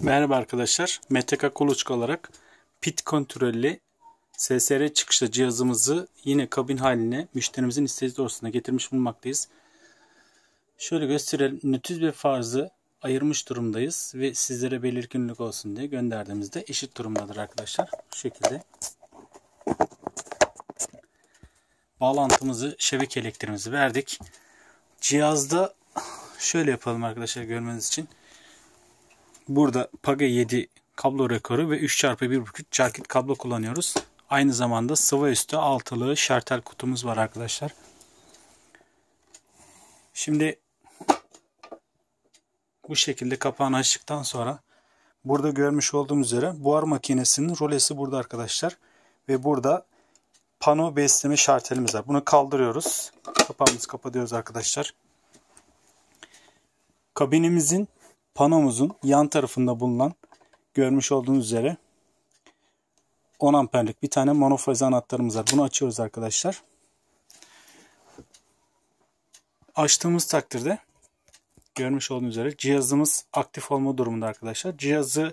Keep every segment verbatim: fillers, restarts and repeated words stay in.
Merhaba arkadaşlar, M T K kuluçka olarak pit kontrollü S S R çıkışlı cihazımızı yine kabin haline müşterimizin isteği doğrultusunda getirmiş bulunmaktayız. Şöyle gösterelim, nütüz ve farzı ayırmış durumdayız ve sizlere belirginlik olsun diye gönderdiğimizde eşit durumdadır arkadaşlar. Bu şekilde bağlantımızı, şebeke elektriğimizi verdik. Cihazda şöyle yapalım arkadaşlar, görmeniz için. Burada P A G A yedi kablo rekoru ve üç çarpı bir buçuk çarkit kablo kullanıyoruz. Aynı zamanda sıva üstü altılı şartel kutumuz var arkadaşlar. Şimdi bu şekilde kapağını açtıktan sonra burada görmüş olduğumuz üzere buhar makinesinin rolesi burada arkadaşlar. Ve burada pano besleme şartelimiz var. Bunu kaldırıyoruz. Kapağımızı kapatıyoruz arkadaşlar. Kabinimizin, panomuzun yan tarafında bulunan, görmüş olduğunuz üzere on amperlik bir tane monofaz anahtarımız var. Bunu açıyoruz arkadaşlar. Açtığımız takdirde görmüş olduğunuz üzere cihazımız aktif olma durumunda arkadaşlar. Cihazı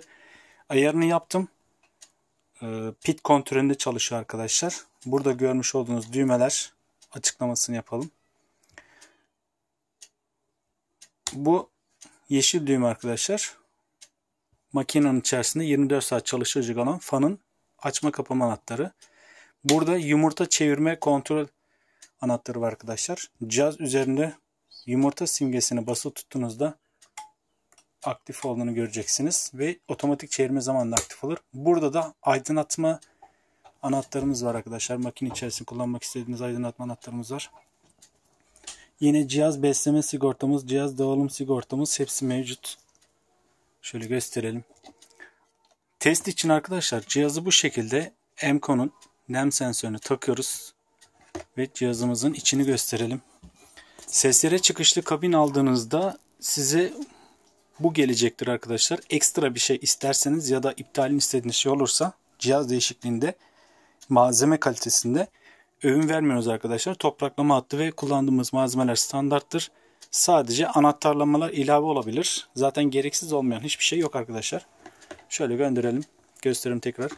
ayarını yaptım. Pit kontrolünde çalışıyor arkadaşlar. Burada görmüş olduğunuz düğmeler, açıklamasını yapalım. Bu yeşil düğme arkadaşlar, makinenin içerisinde yirmi dört saat çalışacak olan fanın açma kapama anahtarı. Burada yumurta çevirme kontrol anahtarı var arkadaşlar. Cihaz üzerinde yumurta simgesini basılı tuttuğunuzda aktif olduğunu göreceksiniz ve otomatik çevirme zamanında aktif olur. Burada da aydınlatma anahtarımız var arkadaşlar. Makine içerisinde kullanmak istediğiniz aydınlatma anahtarımız var. Yine cihaz besleme sigortamız, cihaz dağılım sigortamız hepsi mevcut. Şöyle gösterelim. Test için arkadaşlar cihazı bu şekilde Emco'nun nem sensörünü takıyoruz. Ve cihazımızın içini gösterelim. S S R çıkışlı kabin aldığınızda size bu gelecektir arkadaşlar. Ekstra bir şey isterseniz ya da iptalini istediğiniz şey olursa cihaz değişikliğinde, malzeme kalitesinde övün vermiyoruz arkadaşlar. Topraklama hattı ve kullandığımız malzemeler standarttır. Sadece anahtarlamalar ilave olabilir. Zaten gereksiz olmayan hiçbir şey yok arkadaşlar. Şöyle gönderelim. Göstereyim tekrar.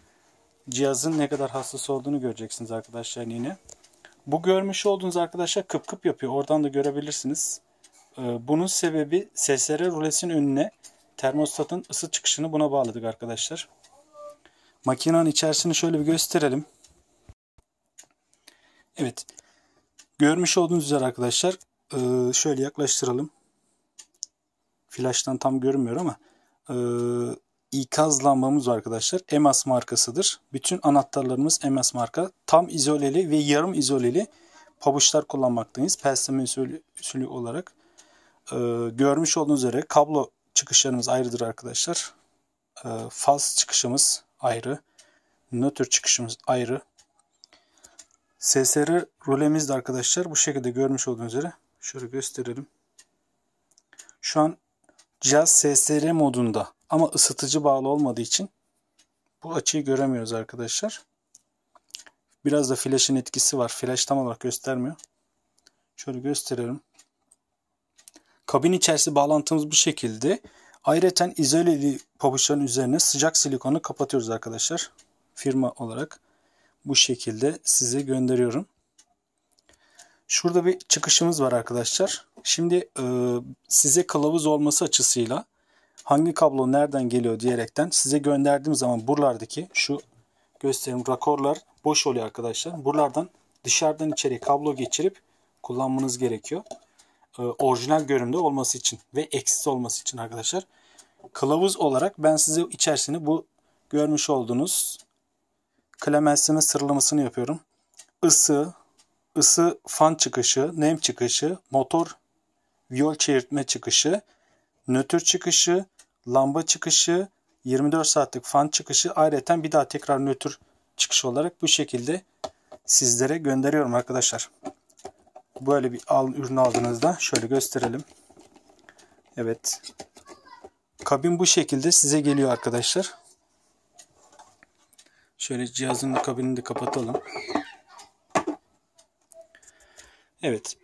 Cihazın ne kadar hassas olduğunu göreceksiniz arkadaşlar yine. Bu görmüş olduğunuz arkadaşlar kıp kıp yapıyor. Oradan da görebilirsiniz. Bunun sebebi S S R rulesinin önüne termostatın ısı çıkışını buna bağladık arkadaşlar. Makinenin içerisini şöyle bir gösterelim. Evet, görmüş olduğunuz üzere arkadaşlar, şöyle yaklaştıralım. Flaştan tam görünmüyor ama ikaz lambamız var arkadaşlar. M S markasıdır. Bütün anahtarlarımız M S marka. Tam izoleli ve yarım izoleli pabuçlar kullanmaktayız. Pelsleme usulü olarak. Görmüş olduğunuz üzere kablo çıkışlarımız ayrıdır arkadaşlar. Faz çıkışımız ayrı. Nötr çıkışımız ayrı. S S R rölemiz de arkadaşlar bu şekilde görmüş olduğunuz üzere. Şöyle gösterelim. Şu an cihaz S S R modunda ama ısıtıcı bağlı olmadığı için bu açıyı göremiyoruz arkadaşlar. Biraz da flaşın etkisi var. Flaş tam olarak göstermiyor. Şöyle gösterelim. Kabin içerisi bağlantımız bu şekilde. Ayrıca izoleli pabuçların üzerine sıcak silikonu kapatıyoruz arkadaşlar. Firma olarak. Bu şekilde size gönderiyorum. Şurada bir çıkışımız var arkadaşlar. Şimdi e, size kılavuz olması açısıyla hangi kablo nereden geliyor diyerekten size gönderdiğim zaman buralardaki şu göstereyim rakorlar boş oluyor arkadaşlar. Buralardan dışarıdan içeri kablo geçirip kullanmanız gerekiyor. E, orijinal görünümde olması için ve eksiz olması için arkadaşlar. Kılavuz olarak ben size içerisini bu görmüş olduğunuz klemensleme sıralamasını yapıyorum. Isı, ısı fan çıkışı, nem çıkışı, motor viyol çevirtme çıkışı, nötr çıkışı, lamba çıkışı, yirmi dört saatlik fan çıkışı, ayrıca bir daha tekrar nötr çıkışı olarak bu şekilde sizlere gönderiyorum arkadaşlar. Böyle bir al, ürün aldığınızda şöyle gösterelim. Evet. Kabin bu şekilde size geliyor arkadaşlar. Şöyle cihazın kabinini de kapatalım. Evet.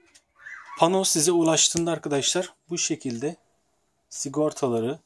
Pano size ulaştığında arkadaşlar bu şekilde sigortaları,